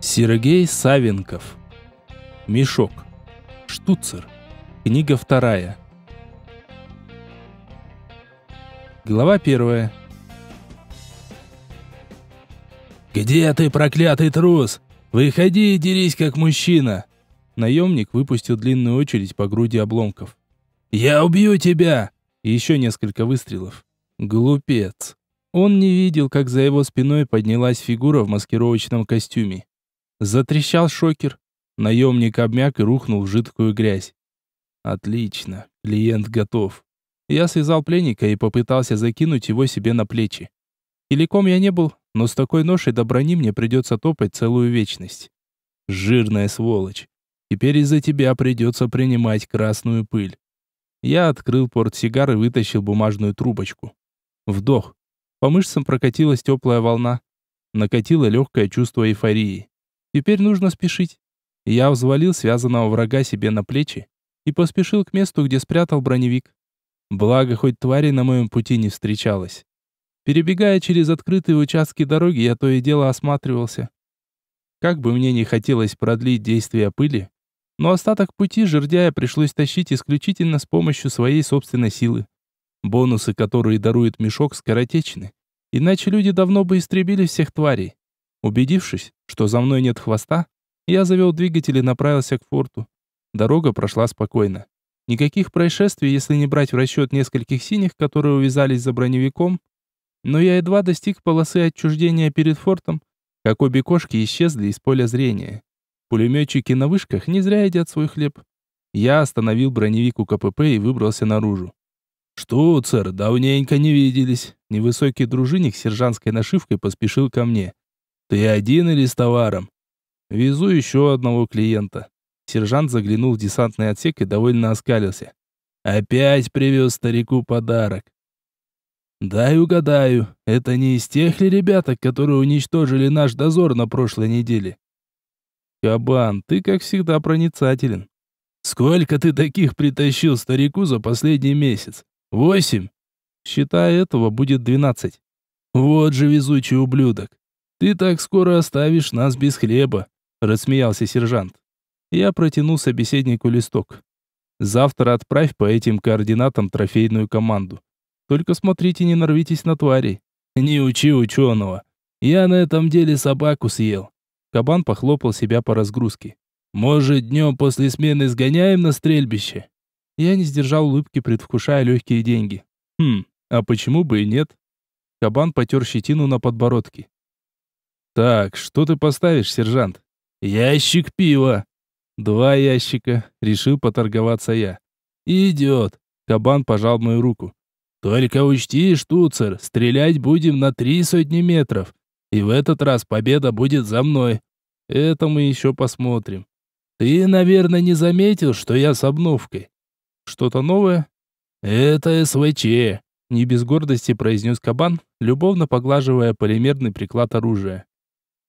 Сергей Савинков. Мешок. Штуцер. Книга 2. Глава 1. «Где ты, проклятый трус? Выходи и дерись, как мужчина!» Наемник выпустил длинную очередь по груди обломков. «Я убью тебя!» Еще несколько выстрелов. Глупец. Он не видел, как за его спиной поднялась фигура в маскировочном костюме. Затрещал шокер. Наемник обмяк и рухнул в жидкую грязь. «Отлично. Клиент готов». Я связал пленника и попытался закинуть его себе на плечи. Теляком я не был, но с такой ношей до брони мне придется топать целую вечность. Жирная сволочь. Теперь из-за тебя придется принимать красную пыль. Я открыл портсигар и вытащил бумажную трубочку. Вдох. По мышцам прокатилась теплая волна. Накатило легкое чувство эйфории. Теперь нужно спешить. Я взвалил связанного врага себе на плечи и поспешил к месту, где спрятал броневик. Благо, хоть твари на моем пути не встречалось. Перебегая через открытые участки дороги, я то и дело осматривался. Как бы мне не хотелось продлить действие пыли, но остаток пути жердяя пришлось тащить исключительно с помощью своей собственной силы. Бонусы, которые дарует мешок, скоротечны. Иначе люди давно бы истребили всех тварей. Убедившись, что за мной нет хвоста, я завел двигатель и направился к форту. Дорога прошла спокойно. Никаких происшествий, если не брать в расчет нескольких синих, которые увязались за броневиком. Но я едва достиг полосы отчуждения перед фортом, как обе кошки исчезли из поля зрения. Пулеметчики на вышках не зря едят свой хлеб. Я остановил броневик у КПП и выбрался наружу. «Штуцер, давненько не виделись!» Невысокий дружинник с сержантской нашивкой поспешил ко мне. «Ты один или с товаром?» «Везу еще одного клиента». Сержант заглянул в десантный отсек и довольно оскалился. «Опять привез старику подарок». «Дай угадаю, это не из тех ли ребяток, которые уничтожили наш дозор на прошлой неделе?» «Кабан, ты, как всегда, проницателен». «Сколько ты таких притащил старику за последний месяц? 8?» «Считай, этого будет 12». «Вот же везучий ублюдок! Ты так скоро оставишь нас без хлеба!» — рассмеялся сержант. Я протянул собеседнику листок. «Завтра отправь по этим координатам трофейную команду. Только смотрите, не нарвитесь на тварей». «Не учи ученого! Я на этом деле собаку съел!» Кабан похлопал себя по разгрузке. «Может, днем после смены сгоняем на стрельбище?» Я не сдержал улыбки, предвкушая легкие деньги. А почему бы и нет?» Кабан потер щетину на подбородке. «Так, что ты поставишь, сержант?» «Ящик пива». «Два ящика», — решил поторговаться я. «Идет», — Кабан пожал мою руку. «Только учти, Штуцер, стрелять будем на 3 сотни метров. И в этот раз победа будет за мной. Это мы еще посмотрим. Ты, наверное, не заметил, что я с обновкой?» «Что-то новое?» «Это СВЧ», — не без гордости произнес Кабан, любовно поглаживая полимерный приклад оружия.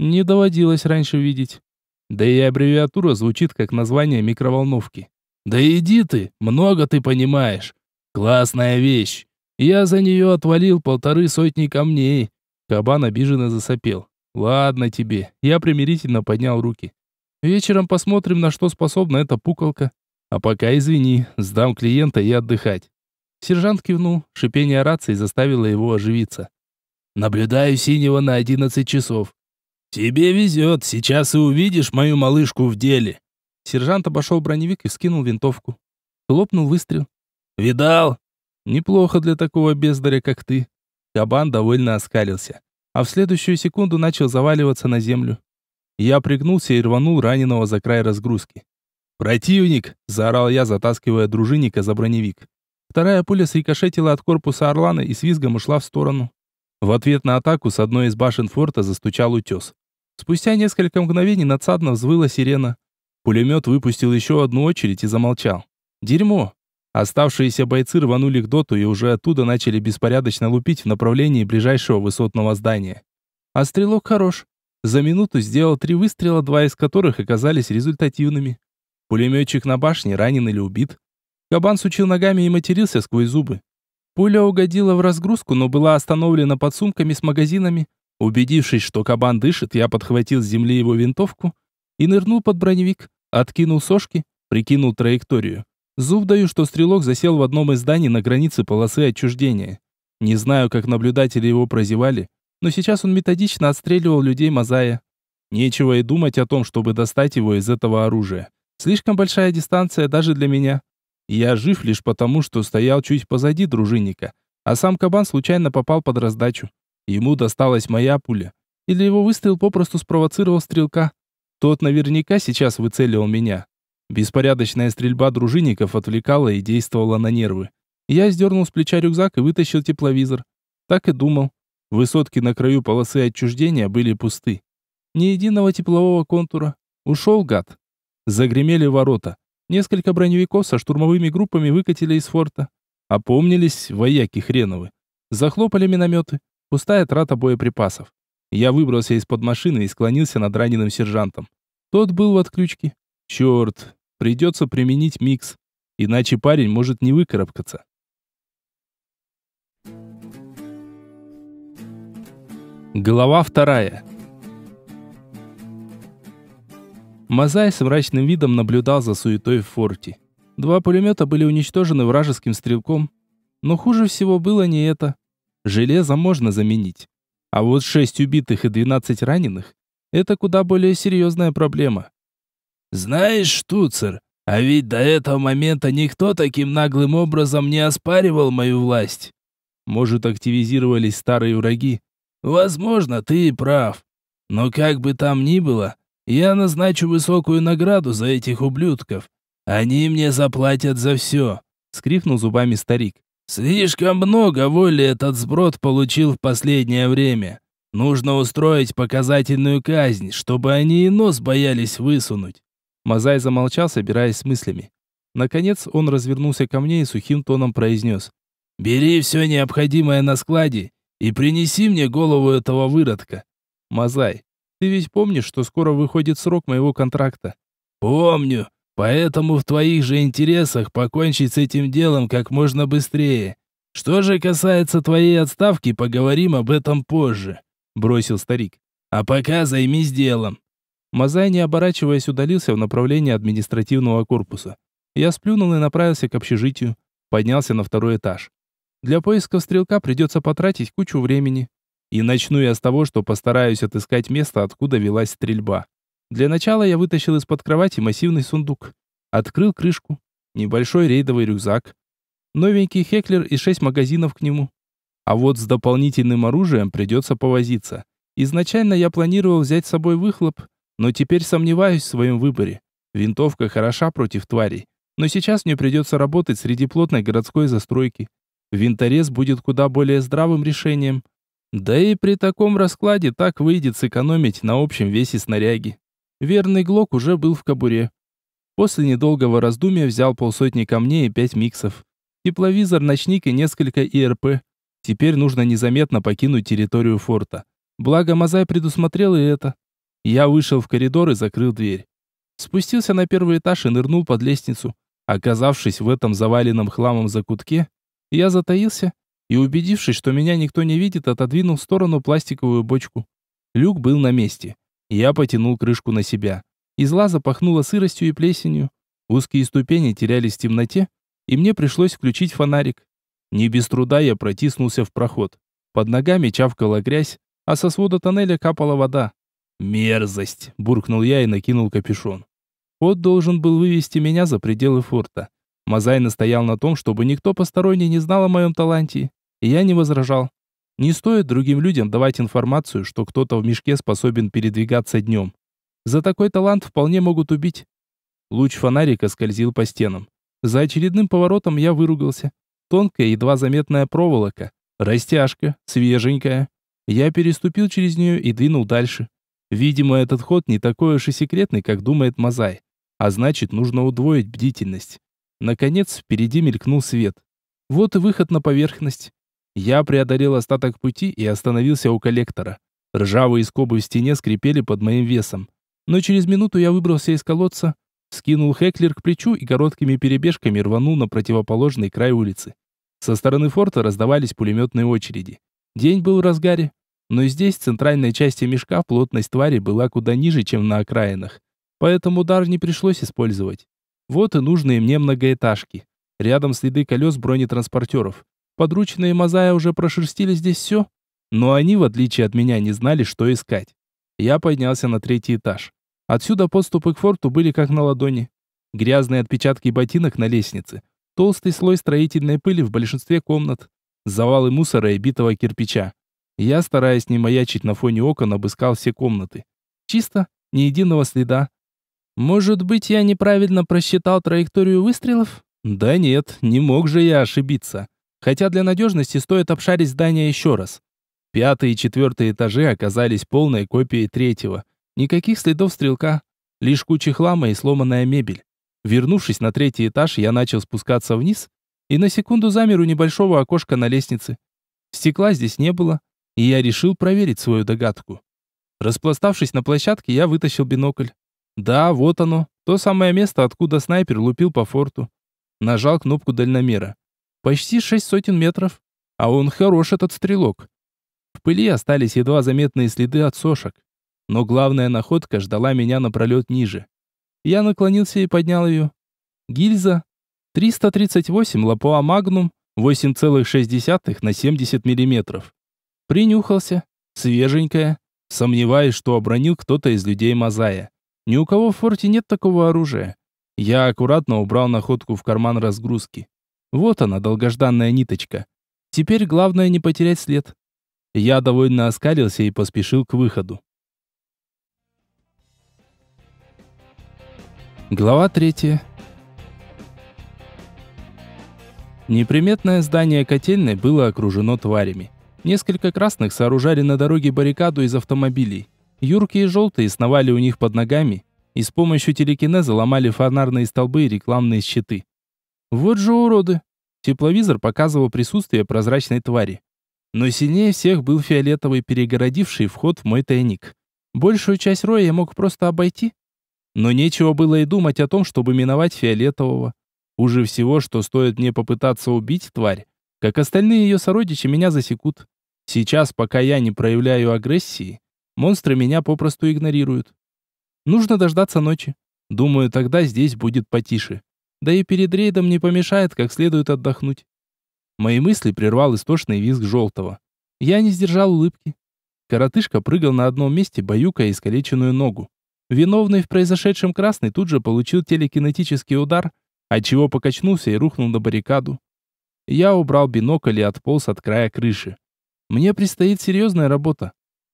Не доводилось раньше видеть. Да и аббревиатура звучит как название микроволновки. «Да иди ты, много ты понимаешь. Классная вещь. Я за нее отвалил 1,5 сотни камней». Кабан обиженно засопел. «Ладно тебе». Я примирительно поднял руки. «Вечером посмотрим, на что способна эта пукалка. А пока, извини, сдам клиента и отдыхать». Сержант кивнул. Шипение рации заставило его оживиться. «Наблюдаю синего на 11 часов. Тебе везет, сейчас и увидишь мою малышку в деле». Сержант обошел броневик и вскинул винтовку. Хлопнул выстрел. «Видал? Неплохо для такого бездаря, как ты». Кабан довольно оскалился, а в следующую секунду начал заваливаться на землю. Я пригнулся и рванул раненого за край разгрузки. «Противник!» – заорал я, затаскивая дружинника за броневик. Вторая пуля срикошетила от корпуса Орлана и с визгом ушла в сторону. В ответ на атаку с одной из башен форта застучал утес. Спустя несколько мгновений надсадно взвыла сирена. Пулемет выпустил еще одну очередь и замолчал. «Дерьмо!» Оставшиеся бойцы рванули к доту и уже оттуда начали беспорядочно лупить в направлении ближайшего высотного здания. А стрелок хорош. За минуту сделал 3 выстрела, 2 из которых оказались результативными. Пулеметчик на башне ранен или убит. Кабан сучил ногами и матерился сквозь зубы. Пуля угодила в разгрузку, но была остановлена подсумками с магазинами, Убедившись, что кабан дышит, я подхватил с земли его винтовку и нырнул под броневик, откинул сошки, прикинул траекторию. Зуб даю, что стрелок засел в одном из зданий на границе полосы отчуждения. Не знаю, как наблюдатели его прозевали, но сейчас он методично отстреливал людей Мазая. Нечего и думать о том, чтобы достать его из этого оружия. Слишком большая дистанция даже для меня. Я жив лишь потому, что стоял чуть позади дружинника, а сам кабан случайно попал под раздачу. Ему досталась моя пуля. Или его выстрел попросту спровоцировал стрелка. Тот наверняка сейчас выцеливал меня. Беспорядочная стрельба дружинников отвлекала и действовала на нервы. Я сдернул с плеча рюкзак и вытащил тепловизор. Так и думал. Высотки на краю полосы отчуждения были пусты. Ни единого теплового контура. Ушел гад. Загремели ворота. Несколько броневиков со штурмовыми группами выкатили из форта. Опомнились вояки хреновы. Захлопали минометы. Пустая трата боеприпасов. Я выбрался из-под машины и склонился над раненым сержантом. Тот был в отключке. Черт, придется применить микс, иначе парень может не выкарабкаться. Глава 2. Мазай с мрачным видом наблюдал за суетой в форте. 2 пулемета были уничтожены вражеским стрелком. Но хуже всего было не это. Железо можно заменить. А вот 6 убитых и 12 раненых – это куда более серьезная проблема. «Знаешь, Штуцер, а ведь до этого момента никто таким наглым образом не оспаривал мою власть». Может, активизировались старые враги? Возможно, ты и прав. Но как бы там ни было, я назначу высокую награду за этих ублюдков. Они мне заплатят за все, – скрипнул зубами старик. Слишком много воли этот сброд получил в последнее время. Нужно устроить показательную казнь, чтобы они и нос боялись высунуть. Мазай замолчал, собираясь с мыслями. Наконец он развернулся ко мне и сухим тоном произнес. «Бери все необходимое на складе и принеси мне голову этого выродка». «Мазай, ты ведь помнишь, что скоро выходит срок моего контракта?» «Помню. Поэтому в твоих же интересах покончить с этим делом как можно быстрее. Что же касается твоей отставки, поговорим об этом позже», — бросил старик. «А пока займись делом». Мазай, не оборачиваясь, удалился в направлении административного корпуса. Я сплюнул и направился к общежитию. Поднялся на 2-й этаж. Для поисков стрелка придется потратить кучу времени. И начну я с того, что постараюсь отыскать место, откуда велась стрельба. Для начала я вытащил из-под кровати массивный сундук. Открыл крышку. Небольшой рейдовый рюкзак. Новенький Хеклер и 6 магазинов к нему. А вот с дополнительным оружием придется повозиться. Изначально я планировал взять с собой выхлоп, но теперь сомневаюсь в своем выборе. Винтовка хороша против тварей, но сейчас мне придется работать среди плотной городской застройки. Винторез будет куда более здравым решением. Да и при таком раскладе так выйдет сэкономить на общем весе снаряги. Верный глок уже был в кобуре. После недолгого раздумья взял полсотни камней и 5 миксов. Тепловизор, ночник и несколько ИРП. Теперь нужно незаметно покинуть территорию форта. Благо Мазай предусмотрел и это. Я вышел в коридор и закрыл дверь. Спустился на 1-й этаж и нырнул под лестницу. Оказавшись в этом заваленном хламом закутке, я затаился и, убедившись, что меня никто не видит, отодвинул в сторону пластиковую бочку. Люк был на месте. Я потянул крышку на себя. Из лаза пахнуло сыростью и плесенью. Узкие ступени терялись в темноте, и мне пришлось включить фонарик. Не без труда я протиснулся в проход. Под ногами чавкала грязь, а со свода тоннеля капала вода. «Мерзость!» – буркнул я и накинул капюшон. Ход должен был вывести меня за пределы форта. Мазай настоял на том, чтобы никто посторонний не знал о моем таланте, и я не возражал. Не стоит другим людям давать информацию, что кто-то в мешке способен передвигаться днем. За такой талант вполне могут убить. Луч фонарика скользил по стенам. За очередным поворотом я выругался. Тонкая, едва заметная проволока. Растяжка, свеженькая. Я переступил через нее и двинул дальше. Видимо, этот ход не такой уж и секретный, как думает Мазай. А значит, нужно удвоить бдительность. Наконец, впереди мелькнул свет. Вот и выход на поверхность. Я преодолел остаток пути и остановился у коллектора. Ржавые скобы в стене скрипели под моим весом. Но через минуту я выбрался из колодца, скинул Хеклер к плечу и короткими перебежками рванул на противоположный край улицы. Со стороны форта раздавались пулеметные очереди. День был в разгаре, но здесь, в центральной части мешка, плотность твари была куда ниже, чем на окраинах. Поэтому дар не пришлось использовать. Вот и нужные мне многоэтажки. Рядом следы колес бронетранспортеров. Подручные Мазая уже прошерстили здесь все, но они, в отличие от меня, не знали, что искать. Я поднялся на третий этаж. Отсюда подступы к форту были как на ладони. Грязные отпечатки ботинок на лестнице. Толстый слой строительной пыли в большинстве комнат. Завалы мусора и битого кирпича. Я, стараясь не маячить на фоне окон, обыскал все комнаты. Чисто, ни единого следа. Может быть, я неправильно просчитал траекторию выстрелов? Да нет, не мог же я ошибиться. Хотя для надежности стоит обшарить здание еще раз. Пятый и четвертый этажи оказались полной копией третьего. Никаких следов стрелка, лишь куча хлама и сломанная мебель. Вернувшись на третий этаж, я начал спускаться вниз и на секунду замер у небольшого окошка на лестнице. Стекла здесь не было, и я решил проверить свою догадку. Распластавшись на площадке, я вытащил бинокль. Да, вот оно, то самое место, откуда снайпер лупил по форту. Нажал кнопку дальномера. Почти 600 метров, а он хорош, этот стрелок. В пыли остались едва заметные следы от сошек. Но главная находка ждала меня напролет ниже. Я наклонился и поднял ее. Гильза 338 Лапуа Магнум 8,6 на 70 мм. Принюхался. Свеженькая. Сомневаюсь, что обронил кто-то из людей Мазая. Ни у кого в форте нет такого оружия. Я аккуратно убрал находку в карман разгрузки. Вот она, долгожданная ниточка. Теперь главное не потерять след. Я довольно оскалился и поспешил к выходу. Глава 3. Неприметное здание котельной было окружено тварями. Несколько красных сооружали на дороге баррикаду из автомобилей. Юркие желтые сновали у них под ногами и с помощью телекинеза ломали фонарные столбы и рекламные щиты. Вот же уроды! Тепловизор показывал присутствие прозрачной твари. Но сильнее всех был фиолетовый, перегородивший вход в мой тайник. Большую часть роя я мог просто обойти. Но нечего было и думать о том, чтобы миновать фиолетового. Хуже всего, что стоит мне попытаться убить тварь, как остальные ее сородичи меня засекут. Сейчас, пока я не проявляю агрессии, монстры меня попросту игнорируют. Нужно дождаться ночи. Думаю, тогда здесь будет потише. Да и перед рейдом не помешает как следует отдохнуть. Мои мысли прервал истошный визг желтого. Я не сдержал улыбки. Коротышка прыгал на одном месте, баюкая искалеченную ногу. Виновный в произошедшем красный тут же получил телекинетический удар, отчего покачнулся и рухнул на баррикаду. Я убрал бинокль и отполз от края крыши. Мне предстоит серьезная работа.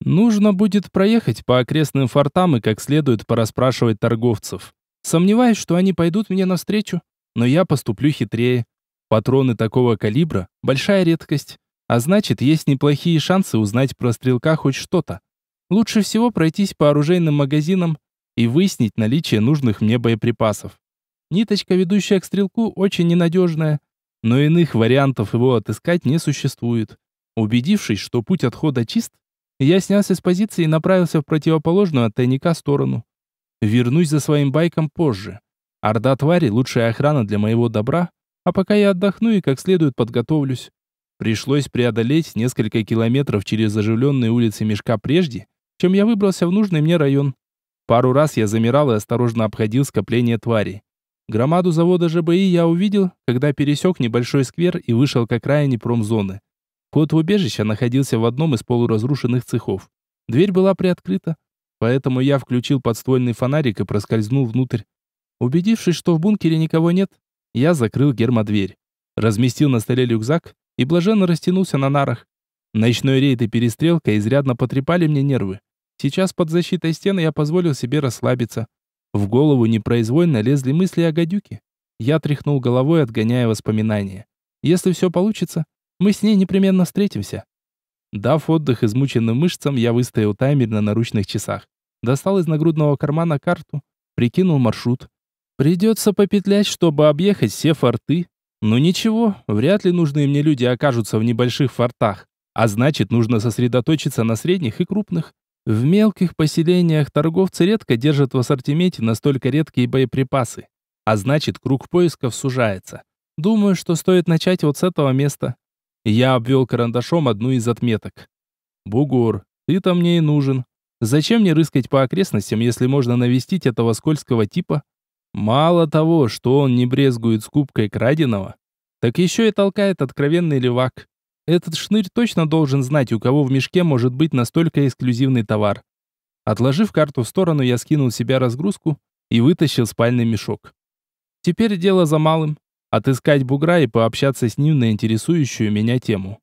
Нужно будет проехать по окрестным фортам и как следует порасспрашивать торговцев. Сомневаюсь, что они пойдут мне навстречу, но я поступлю хитрее. Патроны такого калибра – большая редкость, а значит, есть неплохие шансы узнать про стрелка хоть что-то. Лучше всего пройтись по оружейным магазинам и выяснить наличие нужных мне боеприпасов. Ниточка, ведущая к стрелку, очень ненадежная, но иных вариантов его отыскать не существует. Убедившись, что путь отхода чист, я снялся с позиции и направился в противоположную от тайника сторону. Вернусь за своим байком позже. Орда твари – лучшая охрана для моего добра, а пока я отдохну и как следует подготовлюсь. Пришлось преодолеть несколько километров через оживленные улицы мешка прежде, чем я выбрался в нужный мне район. Пару раз я замирал и осторожно обходил скопление тварей. Громаду завода ЖБИ я увидел, когда пересек небольшой сквер и вышел к окраине промзоны. Вход в убежище находился в одном из полуразрушенных цехов. Дверь была приоткрыта, поэтому я включил подствольный фонарик и проскользнул внутрь. Убедившись, что в бункере никого нет, я закрыл гермодверь. Разместил на столе рюкзак и блаженно растянулся на нарах. Ночной рейд и перестрелка изрядно потрепали мне нервы. Сейчас под защитой стены я позволил себе расслабиться. В голову непроизвольно лезли мысли о гадюке. Я тряхнул головой, отгоняя воспоминания. Если все получится, мы с ней непременно встретимся. Дав отдых измученным мышцам, я выставил таймер на наручных часах. Достал из нагрудного кармана карту, прикинул маршрут. Придется попетлять, чтобы объехать все форты. Но ничего, вряд ли нужные мне люди окажутся в небольших фортах. А значит, нужно сосредоточиться на средних и крупных. В мелких поселениях торговцы редко держат в ассортименте настолько редкие боеприпасы. А значит, круг поисков сужается. Думаю, что стоит начать вот с этого места. Я обвел карандашом одну из отметок. «Бугор, ты-то мне и нужен. Зачем мне рыскать по окрестностям, если можно навестить этого скользкого типа? Мало того, что он не брезгует скупкой краденого, так еще и толкает откровенный левак. Этот шнырь точно должен знать, у кого в мешке может быть настолько эксклюзивный товар». Отложив карту в сторону, я скинул с себя разгрузку и вытащил спальный мешок. Теперь дело за малым — отыскать бугра и пообщаться с ним на интересующую меня тему.